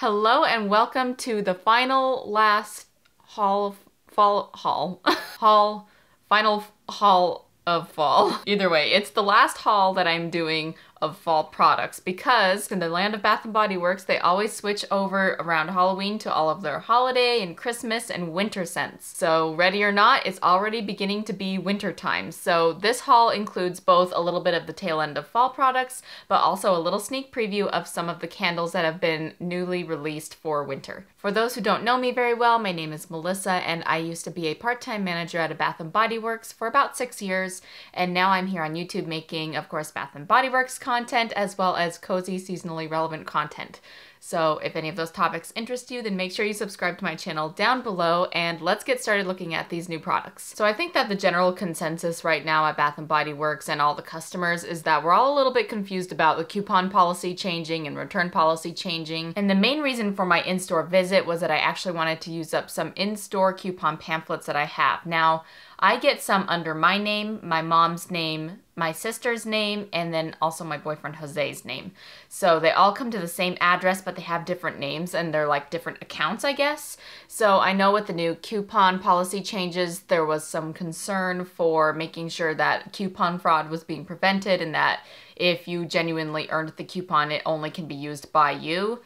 Hello and welcome to the final final haul of fall. Either way, it's the last haul that I'm doing of fall products because in the land of Bath and Body Works, they always switch over around Halloween to all of their holiday and Christmas and winter scents. So ready or not, it's already beginning to be winter time. So this haul includes both a little bit of the tail end of fall products, but also a little sneak preview of some of the candles that have been newly released for winter. For those who don't know me very well, my name is Melissa and I used to be a part-time manager at a Bath and Body Works for about 6 years. And now I'm here on YouTube making, of course, Bath and Body Works content as well as cozy, seasonally relevant content. So if any of those topics interest you, then make sure you subscribe to my channel down below and let's get started looking at these new products. So I think that the general consensus right now at Bath & Body Works and all the customers is that we're all a little bit confused about the coupon policy changing and return policy changing. And the main reason for my in-store visit was that I actually wanted to use up some in-store coupon pamphlets that I have. Now, I get some under my name, my mom's name, my sister's name, and then also my boyfriend Jose's name. So they all come to the same address, but they have different names and they're like different accounts, I guess. So I know with the new coupon policy changes, there was some concern for making sure that coupon fraud was being prevented and that if you genuinely earned the coupon, it only can be used by you.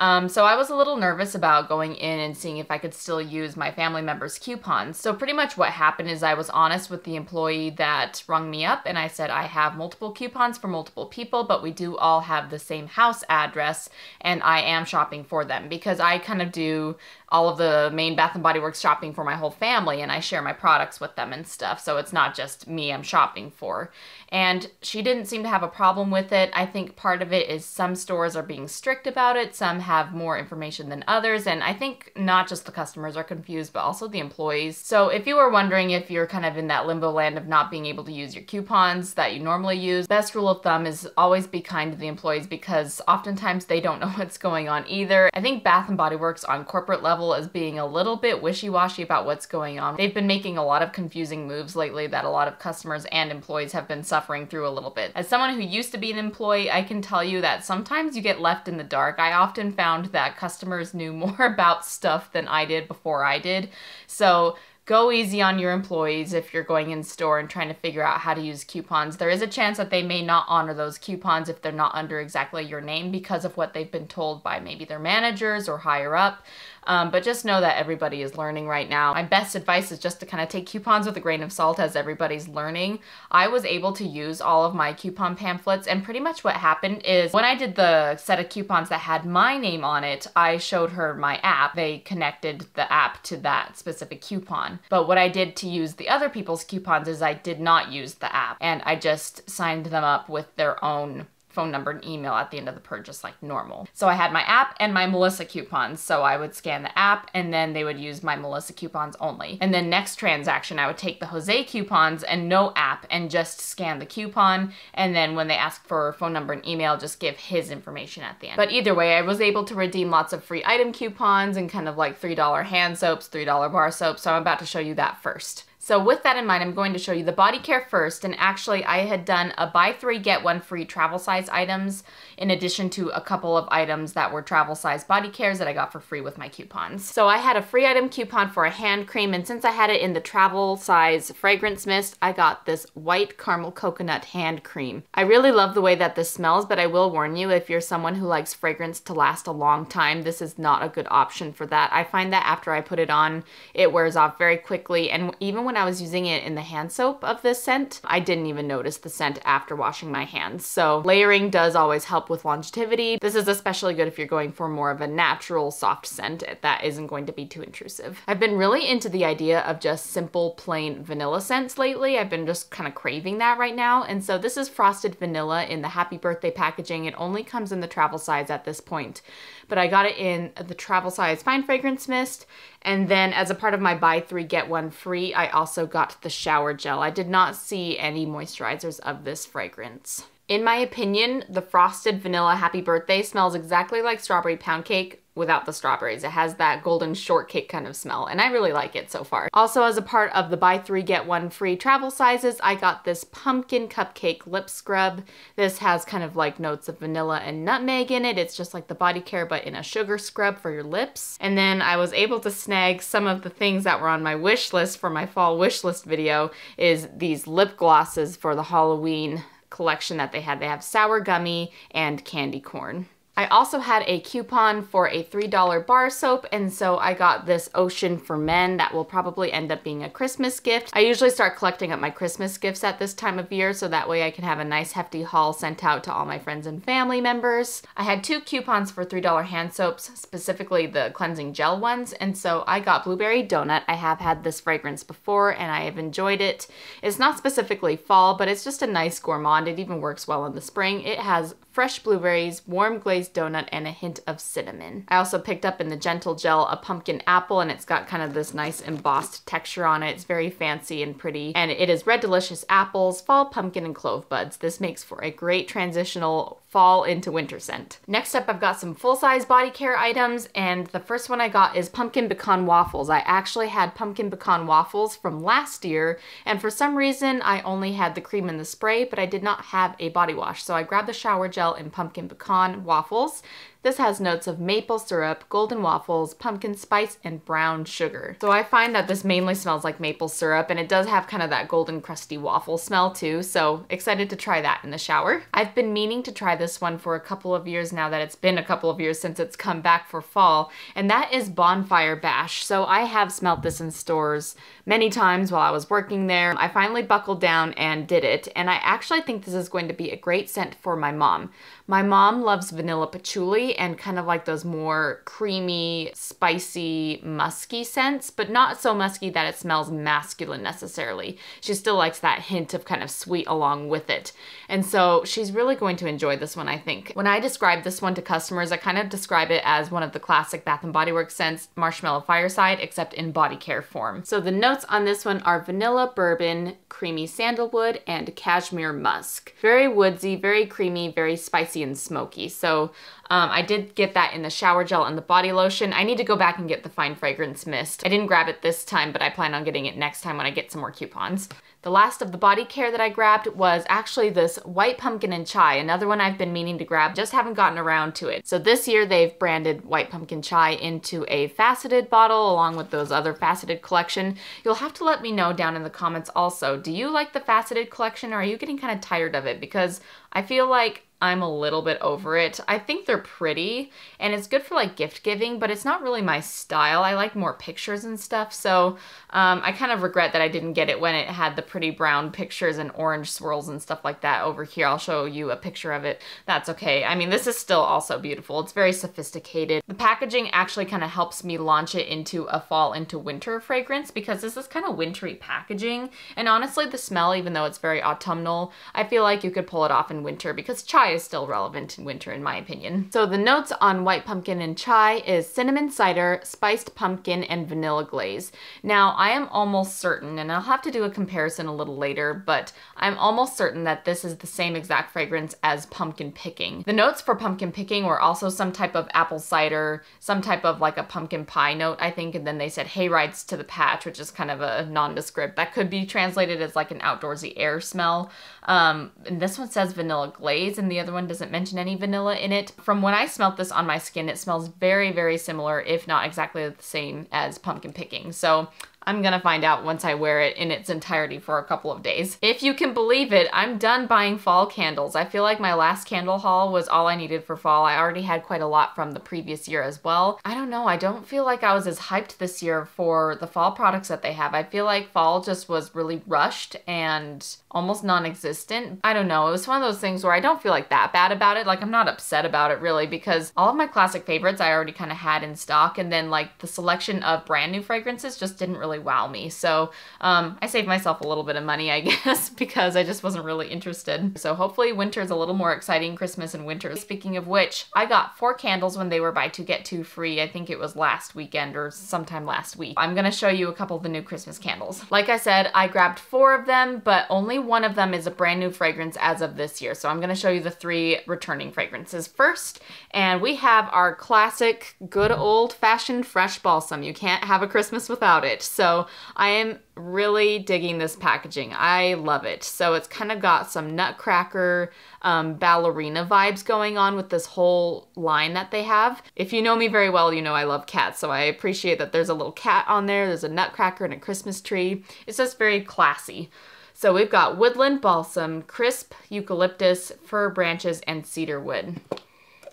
So I was a little nervous about going in and seeing if I could still use my family members' coupons. So pretty much what happened is I was honest with the employee that rung me up and I said, I have multiple coupons for multiple people, but we do all have the same house address and I am shopping for them because I kind of do all of the main Bath and Body Works shopping for my whole family and I share my products with them and stuff. So it's not just me I'm shopping for. And she didn't seem to have a problem with it. I think part of it is some stores are being strict about it. Some have more information than others. And I think not just the customers are confused, but also the employees. So if you were wondering if you're kind of in that limbo land of not being able to use your coupons that you normally use, best rule of thumb is always be kind to the employees because oftentimes they don't know what's going on either. I think Bath and Body Works on corporate level is being a little bit wishy-washy about what's going on. They've been making a lot of confusing moves lately that a lot of customers and employees have been suffering through a little bit. As someone who used to be an employee, I can tell you that sometimes you get left in the dark. I often found that customers knew more about stuff than I did before I did. So go easy on your employees if you're going in store and trying to figure out how to use coupons. There is a chance that they may not honor those coupons if they're not under exactly your name because of what they've been told by maybe their managers or higher up. But just know that everybody is learning right now. My best advice is just to kind of take coupons with a grain of salt as everybody's learning. I was able to use all of my coupon pamphlets and pretty much what happened is when I did the set of coupons that had my name on it, I showed her my app. They connected the app to that specific coupon. But what I did to use the other people's coupons is I did not use the app and I just signed them up with their own phone number and email at the end of the purchase like normal. So I had my app and my Melissa coupons. So I would scan the app and then they would use my Melissa coupons only. And then next transaction, I would take the Jose coupons and no app and just scan the coupon. And then when they ask for phone number and email, just give his information at the end. But either way, I was able to redeem lots of free item coupons and kind of like $3 hand soaps, $3 bar soaps. So I'm about to show you that first. So with that in mind, I'm going to show you the body care first, and actually I had done a buy 3 get 1 free travel size items in addition to a couple of items that were travel size body cares that I got for free with my coupons. So I had a free item coupon for a hand cream, and since I had it in the travel size fragrance mist, I got this White Caramel Coconut hand cream. I really love the way that this smells, but I will warn you, if you're someone who likes fragrance to last a long time, this is not a good option for that. I find that after I put it on, it wears off very quickly, and even when I was using it in the hand soap of this scent, I didn't even notice the scent after washing my hands. So layering does always help with longevity. This is especially good if you're going for more of a natural soft scent that isn't going to be too intrusive. I've been really into the idea of just simple plain vanilla scents lately. I've been just kind of craving that right now. And so this is Frosted Vanilla in the Happy Birthday packaging. It only comes in the travel size at this point, but I got it in the travel size fine fragrance mist. And then as a part of my buy 3 get 1 free, I also got the shower gel. I did not see any moisturizers of this fragrance. In my opinion, the Frosted Vanilla Happy Birthday smells exactly like Strawberry Pound Cake without the strawberries. It has that golden shortcake kind of smell, and I really like it so far. Also, as a part of the buy 3 get 1 free travel sizes, I got this Pumpkin Cupcake lip scrub. This has kind of like notes of vanilla and nutmeg in it. It's just like the body care but in a sugar scrub for your lips. And then I was able to snag some of the things that were on my wish list for my fall wish list video, is these lip glosses for the Halloween collection that they had. They have sour gummy and candy corn. I also had a coupon for a $3 bar soap, and so I got this Ocean for Men that will probably end up being a Christmas gift. I usually start collecting up my Christmas gifts at this time of year, so that way I can have a nice hefty haul sent out to all my friends and family members. I had 2 coupons for $3 hand soaps, specifically the cleansing gel ones, and so I got Blueberry Donut. I have had this fragrance before, and I have enjoyed it. It's not specifically fall, but it's just a nice gourmand. It even works well in the spring. It has fresh blueberries, warm glazed donut, and a hint of cinnamon. I also picked up in the Gentle Gel a Pumpkin Apple, and it's got kind of this nice embossed texture on it. It's very fancy and pretty, and it is red delicious apples, fall pumpkin, and clove buds. This makes for a great transitional fall into winter scent. Next up, I've got some full-size body care items, and the first one I got is Pumpkin Pecan Waffles. I actually had Pumpkin Pecan Waffles from last year, and for some reason I only had the cream and the spray, but I did not have a body wash, so I grabbed the shower gel and Pumpkin Pecan Waffles. This has notes of maple syrup, golden waffles, pumpkin spice, and brown sugar. So I find that this mainly smells like maple syrup, and it does have kind of that golden crusty waffle smell too, so excited to try that in the shower. I've been meaning to try this one for a couple of years now that it's been a couple of years since it's come back for fall, and that is Bonfire Bash. So I have smelled this in stores many times while I was working there. I finally buckled down and did it, and I actually think this is going to be a great scent for my mom. My mom loves vanilla patchouli and kind of like those more creamy, spicy, musky scents, but not so musky that it smells masculine necessarily. She still likes that hint of kind of sweet along with it. And so she's really going to enjoy this one, I think. When I describe this one to customers, I kind of describe it as one of the classic Bath and Body Works scents, Marshmallow Fireside, except in body care form. So the notes on this one are vanilla, bourbon, creamy sandalwood, and cashmere musk. Very woodsy, very creamy, very spicy and smoky. So I did get that in the shower gel and the body lotion. I need to go back and get the fine fragrance mist. I didn't grab it this time, but I plan on getting it next time when I get some more coupons. The last of the body care that I grabbed was actually this White Pumpkin and Chai, another one I've been meaning to grab, just haven't gotten around to it. So this year they've branded White Pumpkin Chai into a faceted bottle along with those other faceted collection. You'll have to let me know down in the comments also, do you like the faceted collection, or are you getting kind of tired of it? Because I feel like I'm a little bit over it. I think they're pretty, and it's good for like gift giving, but it's not really my style. I like more pictures and stuff, so I kind of regret that I didn't get it when it had the pretty brown pictures and orange swirls and stuff like that over here. I'll show you a picture of it. That's okay. I mean, this is still also beautiful. It's very sophisticated. The packaging actually kind of helps me launch it into a fall into winter fragrance, because this is kind of wintry packaging, and honestly the smell, even though it's very autumnal, I feel like you could pull it off in winter because chai is still relevant in winter in my opinion. So the notes on White Pumpkin and Chai is cinnamon cider, spiced pumpkin, and vanilla glaze. Now I am almost certain, and I'll have to do a comparison a little later, but I'm almost certain that this is the same exact fragrance as Pumpkin Picking. The notes for Pumpkin Picking were also some type of apple cider, some type of like a pumpkin pie note I think, and then they said hayrides to the patch, which is kind of a nondescript that could be translated as like an outdoorsy air smell. And this one says vanilla glaze, and the other one doesn't mention any vanilla in it. From when I smelt this on my skin, it smells very, very similar, if not exactly the same as Pumpkin Picking. So I'm gonna find out once I wear it in its entirety for a couple of days. If you can believe it, I'm done buying fall candles. I feel like my last candle haul was all I needed for fall. I already had quite a lot from the previous year as well. I don't know, I don't feel like I was as hyped this year for the fall products that they have. I feel like fall just was really rushed and almost non-existent. I don't know, it was one of those things where I don't feel like that bad about it. Like, I'm not upset about it really, because all of my classic favorites I already kind of had in stock, and then like the selection of brand new fragrances just didn't really really wow me. So I saved myself a little bit of money, I guess, because I just wasn't really interested. So hopefully winter's a little more exciting, Christmas and winter. Speaking of which, I got 4 candles when they were buy 2 get 2 free. I think it was last weekend or sometime last week. I'm gonna show you a couple of the new Christmas candles. Like I said, I grabbed 4 of them, but only one of them is a brand new fragrance as of this year. So I'm gonna show you the 3 returning fragrances first. And we have our classic, good old-fashioned Fresh Balsam. You can't have a Christmas without it. So I am really digging this packaging. I love it. So it's kind of got some nutcracker ballerina vibes going on with this whole line that they have. If you know me very well, you know I love cats, so I appreciate that there's a little cat on there. There's a nutcracker and a Christmas tree. It's just very classy. So we've got woodland balsam, crisp eucalyptus, fir branches, and cedar wood.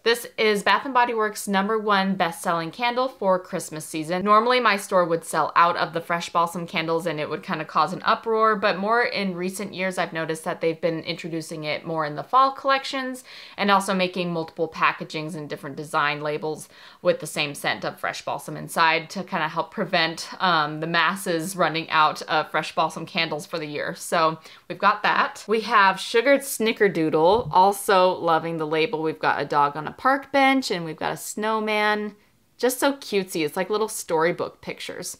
This is Bath and Body Works' #1 best-selling candle for Christmas season. Normally my store would sell out of the Fresh Balsam candles and it would kind of cause an uproar, but more in recent years I've noticed that they've been introducing it more in the fall collections and also making multiple packagings and different design labels with the same scent of Fresh Balsam inside to kind of help prevent the masses running out of Fresh Balsam candles for the year. So we've got that. We have Sugared Snickerdoodle, also loving the label. We've got a dog on a park bench and we've got a snowman. Just so cutesy. It's like little storybook pictures.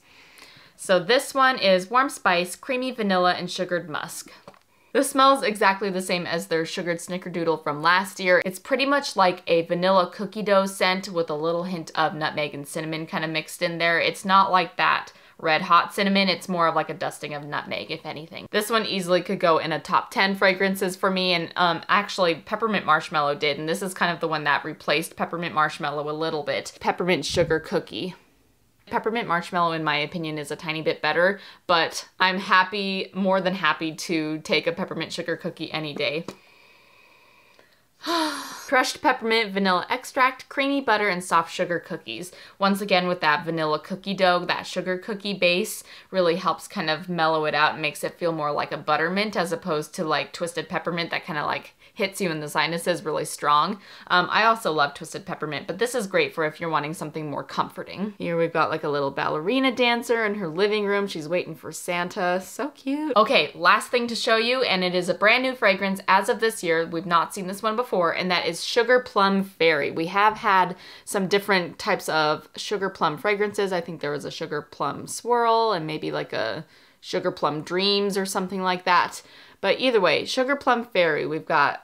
So this one is warm spice, creamy vanilla, and sugared musk. This smells exactly the same as their Sugared Snickerdoodle from last year. It's pretty much like a vanilla cookie dough scent with a little hint of nutmeg and cinnamon kind of mixed in there. It's not like that red hot cinnamon. It's more of like a dusting of nutmeg, if anything. This one easily could go in a top 10 fragrances for me, and actually Peppermint Marshmallow did, and this is kind of the one that replaced Peppermint Marshmallow a little bit. Peppermint Sugar Cookie. Peppermint Marshmallow, in my opinion, is a tiny bit better, but I'm happy, more than happy, to take a Peppermint Sugar Cookie any day. Crushed peppermint, vanilla extract, creamy butter, and soft sugar cookies. Once again, with that vanilla cookie dough, that sugar cookie base really helps kind of mellow it out and makes it feel more like a buttermint as opposed to like Twisted Peppermint that kind of like hits you in the sinuses really strong. I also love Twisted Peppermint, but this is great for if you're wanting something more comforting. Here we've got like a little ballerina dancer in her living room. She's waiting for Santa. So cute. Okay, last thing to show you, and it is a brand new fragrance as of this year. We've not seen this one before, and that is Sugar Plum Fairy. We have had some different types of sugar plum fragrances. I think there was a Sugar Plum Swirl and maybe like a Sugar Plum Dreams or something like that. But either way, Sugar Plum Fairy, we've got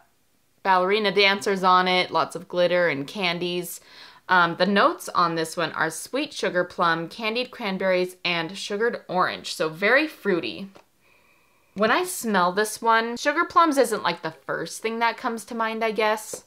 ballerina dancers on it, lots of glitter and candies. The notes on this one are sweet sugar plum, candied cranberries, and sugared orange, so very fruity. When I smell this one, sugar plums isn't like the first thing that comes to mind, I guess.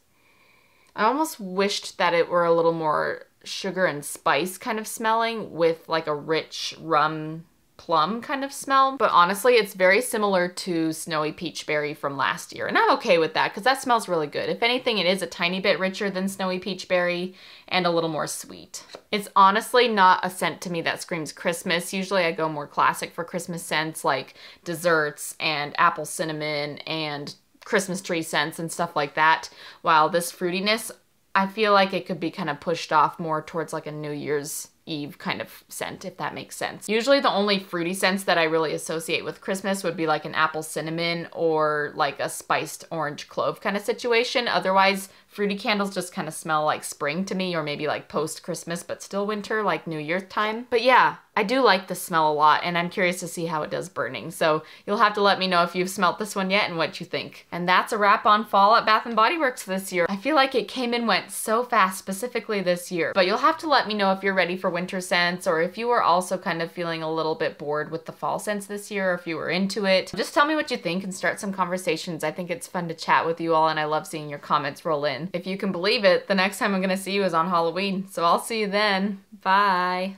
I almost wished that it were a little more sugar and spice kind of smelling with like a rich rum plum kind of smell, but honestly it's very similar to Snowy Peach Berry from last year, and I'm okay with that because that smells really good. If anything, it is a tiny bit richer than Snowy Peach Berry and a little more sweet. It's honestly not a scent to me that screams Christmas. Usually I go more classic for Christmas scents like desserts and apple cinnamon and Christmas tree scents and stuff like that, while this fruitiness, I feel like it could be kind of pushed off more towards like a New Year's Eve kind of scent, if that makes sense. Usually the only fruity scents that I really associate with Christmas would be like an apple cinnamon or like a spiced orange clove kind of situation. Otherwise, fruity candles just kind of smell like spring to me, or maybe like post-Christmas but still winter, like New Year's time. But yeah, I do like the smell a lot, and I'm curious to see how it does burning. So you'll have to let me know if you've smelt this one yet and what you think. And that's a wrap on fall at Bath and Body Works this year. I feel like it came and went so fast, specifically this year, but you'll have to let me know if you're ready for winter scents, or if you were also kind of feeling a little bit bored with the fall scents this year, or if you were into it. Just tell me what you think and start some conversations. I think it's fun to chat with you all, and I love seeing your comments roll in. If you can believe it, the next time I'm gonna see you is on Halloween, so I'll see you then. Bye.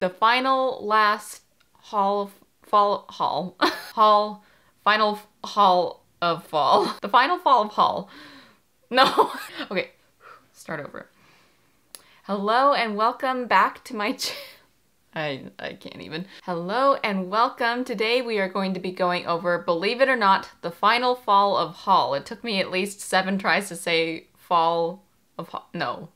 The final last final fall of haul. No. Okay, start over. Hello and welcome back to my channel. I can't even. Hello and welcome. Today we are going to be going over, believe it or not, the final fall of haul. It took me at least 7 tries to say fall of haul. No.